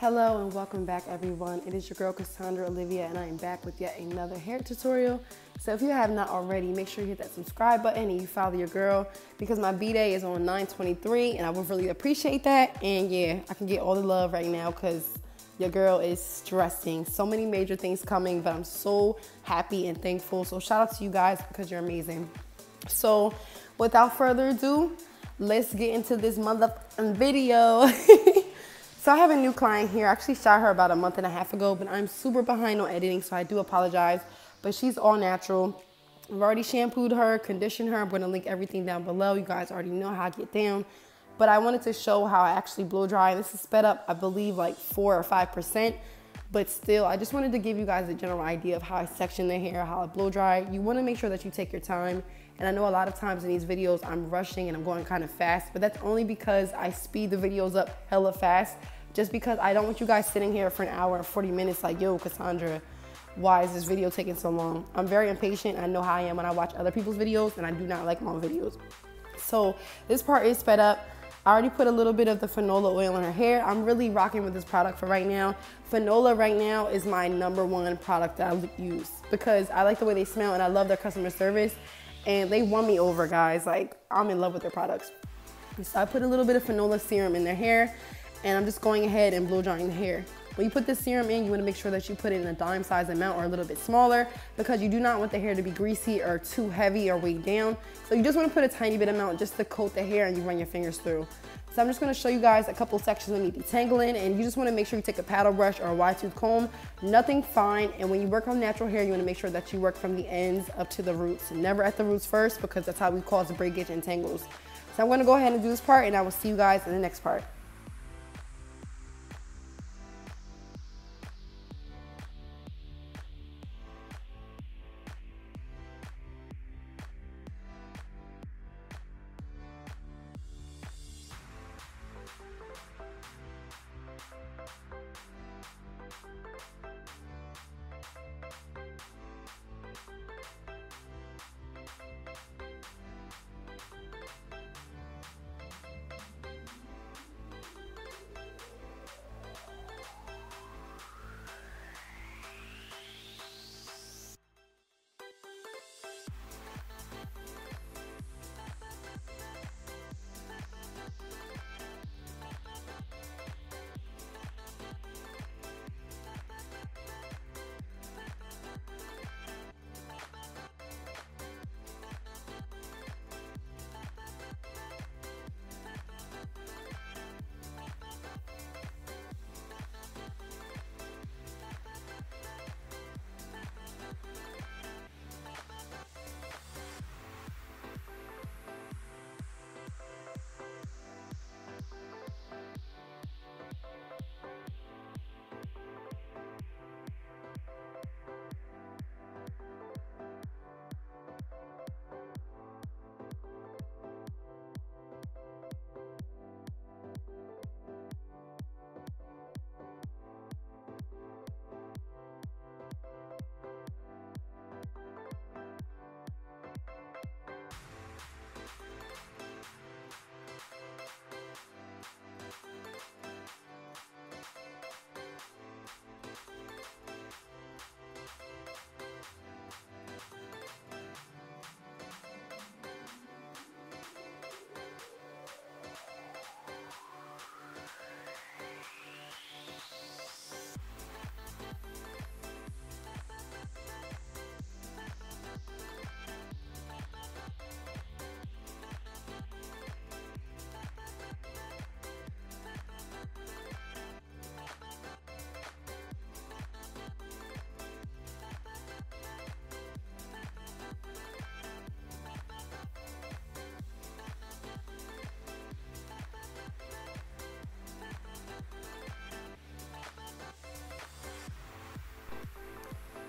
Hello and welcome back everyone. It is your girl Cassandra Olivia and I am back with yet another hair tutorial. So if you have not already, make sure you hit that subscribe button and you follow your girl because my B-Day is on 9/23 and I would really appreciate that. And yeah, I can get all the love right now because your girl is stressing. So many major things coming, but I'm so happy and thankful. So shout out to you guys because you're amazing. So without further ado, let's get into this motherfucking video. So I have a new client here. I actually shot her about a month and a half ago, but I'm super behind on editing, so I do apologize, but she's all natural. I've already shampooed her, conditioned her. I'm gonna link everything down below. You guys already know how I get down, but I wanted to show how I actually blow dry. This is sped up, I believe like 4 or 5%, but still, I just wanted to give you guys a general idea of how I section the hair, how I blow dry. You wanna make sure that you take your time. And I know a lot of times in these videos, I'm rushing and I'm going kind of fast, but that's only because I speed the videos up hella fast, just because I don't want you guys sitting here for an hour and 40 minutes like, yo, Cassandra, why is this video taking so long? I'm very impatient. I know how I am when I watch other people's videos and I do not like long videos. So this part is sped up. I already put a little bit of the Fanola oil in her hair. I'm really rocking with this product for right now. Fanola right now is my #1 product that I use because I like the way they smell and I love their customer service. And they won me over, guys. Like, I'm in love with their products. So I put a little bit of Fanola serum in their hair, and I'm just going ahead and blow drying the hair. When you put this serum in, you want to make sure that you put it in a dime size amount or a little bit smaller because you do not want the hair to be greasy or too heavy or weighed down. So you just want to put a tiny bit amount just to coat the hair and you run your fingers through. So I'm just going to show you guys a couple sections of me detangling, and you just want to make sure you take a paddle brush or a wide tooth comb, nothing fine. And when you work on natural hair, you want to make sure that you work from the ends up to the roots, never at the roots first, because that's how we cause breakage and tangles. So I'm going to go ahead and do this part and I will see you guys in the next part.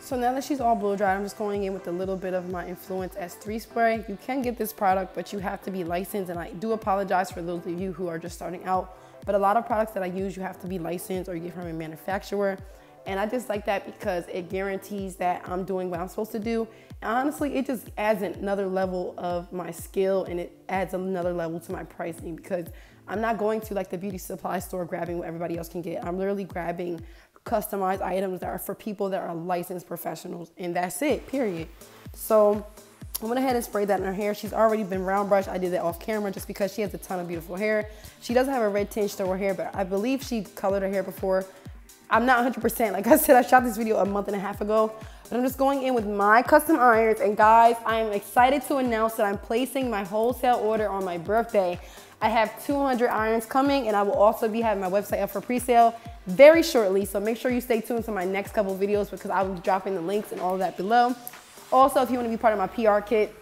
So now that she's all blow dried, I'm just going in with a little bit of my Influence S3 spray. You can get this product, but you have to be licensed. And I do apologize for those of you who are just starting out, but a lot of products that I use, you have to be licensed or you get from a manufacturer. And I just like that because it guarantees that I'm doing what I'm supposed to do. And honestly, it just adds another level of my skill and it adds another level to my pricing because I'm not going to like the beauty supply store grabbing what everybody else can get. I'm literally grabbing customized items that are for people that are licensed professionals, and that's it, period. So I went ahead and sprayed that in her hair. She's already been round brushed. I did that off camera just because she has a ton of beautiful hair. She doesn't have a red tinge to her hair, but I believe she colored her hair before. I'm not 100%. Like I said, I shot this video a month and a half ago, but I'm just going in with my custom irons. And guys, I'm excited to announce that I'm placing my wholesale order on my birthday. I have 200 irons coming, and I will also be having my website up for pre-sale very shortly. So make sure you stay tuned to my next couple videos because I will be dropping the links and all of that below. Also, if you want to be part of my PR kit,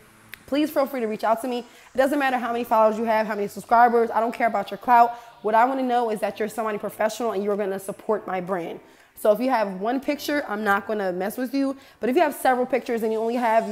please feel free to reach out to me. It doesn't matter how many followers you have, how many subscribers. I don't care about your clout. What I want to know is that you're somebody professional and you're going to support my brand. So if you have one picture, I'm not going to mess with you. But if you have several pictures and you only have,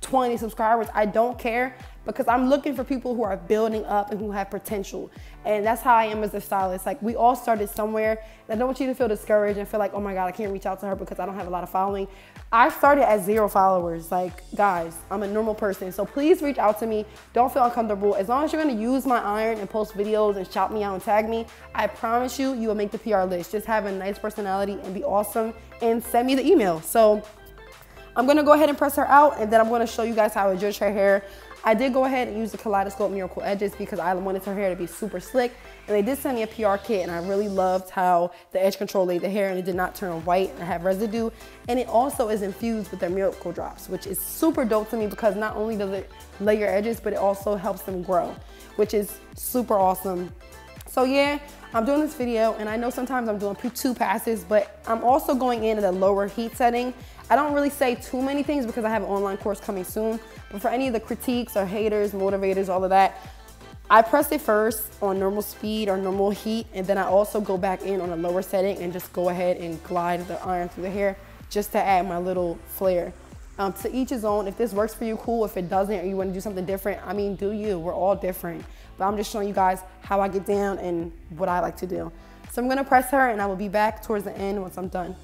20 subscribers, I don't care, because I'm looking for people who are building up and who have potential. And that's how I am as a stylist. Like, we all started somewhere. And I don't want you to feel discouraged and feel like, oh my God, I can't reach out to her because I don't have a lot of following. I started at 0 followers. Like, guys, I'm a normal person. So please reach out to me. Don't feel uncomfortable. As long as you're gonna use my iron and post videos and shout me out and tag me, I promise you, you will make the PR list. Just have a nice personality and be awesome, and send me the email. So I'm gonna go ahead and press her out, and then I'm gonna show you guys how I adjust her hair. I did go ahead and use the Kaleidoscope Miracle Edges because I wanted her hair to be super slick. And they did send me a PR kit, and I really loved how the edge control laid the hair, and it did not turn white and have residue. And it also is infused with their Miracle Drops, which is super dope to me because not only does it lay your edges, but it also helps them grow, which is super awesome. So yeah, I'm doing this video, and I know sometimes I'm doing 2 passes, but I'm also going in at a lower heat setting. I don't really say too many things because I have an online course coming soon, but for any of the critiques or haters, motivators, all of that, I press it first on normal speed or normal heat, and then I also go back in on a lower setting and just go ahead and glide the iron through the hair just to add my little flair. To each his own. If this works for you, cool. If it doesn't, or you want to do something different, I mean, do you. We're all different. But I'm just showing you guys how I get down and what I like to do. So I'm going to press her, and I will be back towards the end once I'm done.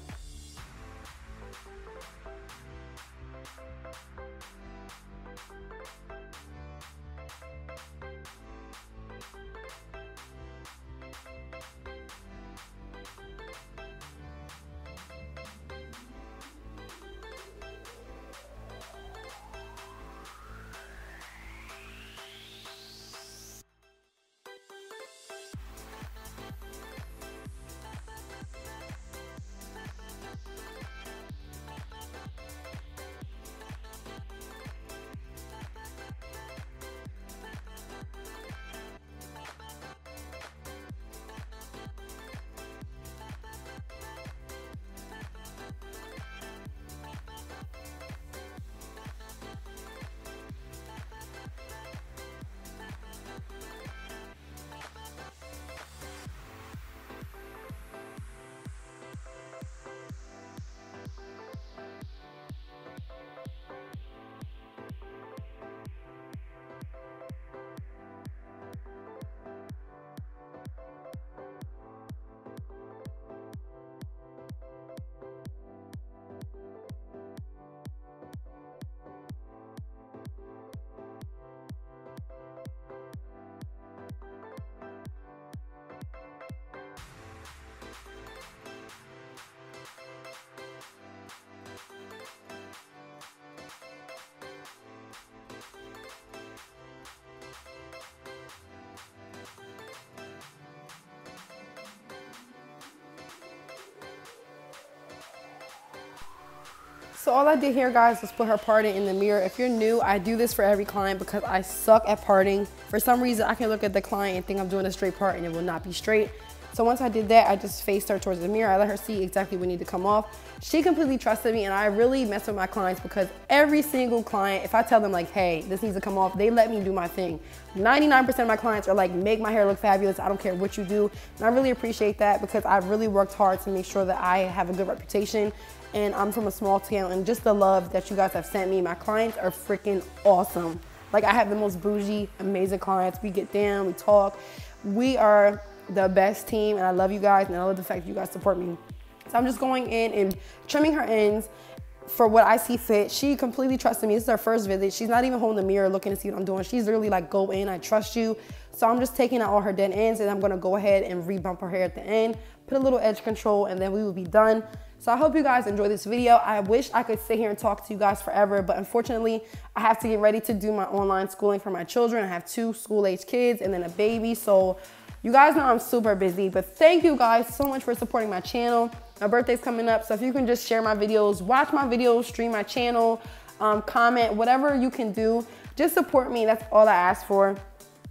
So all I did here, guys, was put her parting in the mirror. If you're new, I do this for every client because I suck at parting. For some reason, I can look at the client and think I'm doing a straight part, and it will not be straight. So once I did that, I just faced her towards the mirror. I let her see exactly what needed to come off. She completely trusted me, and I really mess with my clients because every single client, if I tell them like, hey, this needs to come off, they let me do my thing. 99% of my clients are like, make my hair look fabulous. I don't care what you do. And I really appreciate that because I really worked hard to make sure that I have a good reputation, and I'm from a small town, and just the love that you guys have sent me. My clients are freaking awesome. Like, I have the most bougie, amazing clients. We get down, we talk. We are the best team, and I love you guys, and I love the fact that you guys support me. So I'm just going in and trimming her ends, for what I see fit. She completely trusted me. This is her first visit. She's not even holding the mirror looking to see what I'm doing. She's literally like, go in, I trust you. So I'm just taking out all her dead ends, and I'm gonna go ahead and rebump her hair at the end, put a little edge control, and then we will be done. So I hope you guys enjoy this video. I wish I could sit here and talk to you guys forever, but unfortunately, I have to get ready to do my online schooling for my children. I have 2 school-age kids and then a baby, so you guys know I'm super busy. But thank you guys so much for supporting my channel. My birthday's coming up, so if you can just share my videos, watch my videos, stream my channel, comment, whatever you can do, just support me. That's all I ask for.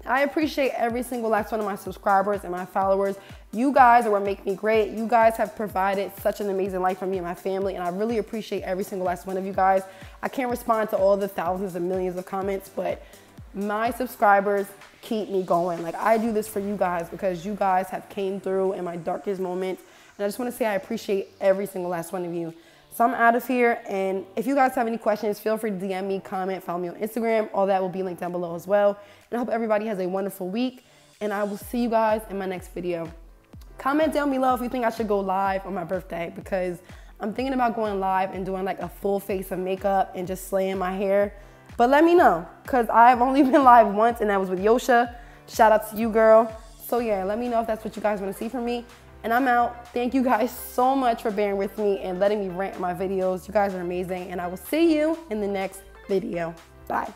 I appreciate every single last one of my subscribers and my followers. You guys are what make me great. You guys have provided such an amazing life for me and my family, and I really appreciate every single last one of you guys. I can't respond to all the thousands and millions of comments, but my subscribers keep me going. Like, I do this for you guys because you guys have came through in my darkest moments, and I just want to say I appreciate every single last one of you. So I'm out of here, and if you guys have any questions, feel free to DM me, comment, follow me on Instagram. All that will be linked down below as well. And I hope everybody has a wonderful week, and I will see you guys in my next video. Comment down below if you think I should go live on my birthday, because I'm thinking about going live and doing like a full face of makeup and just slaying my hair. But let me know, because I've only been live once, and that was with Yosha. Shout out to you, girl. So yeah, let me know if that's what you guys want to see from me. And I'm out. Thank you guys so much for bearing with me and letting me rant my videos. You guys are amazing, and I will see you in the next video. Bye.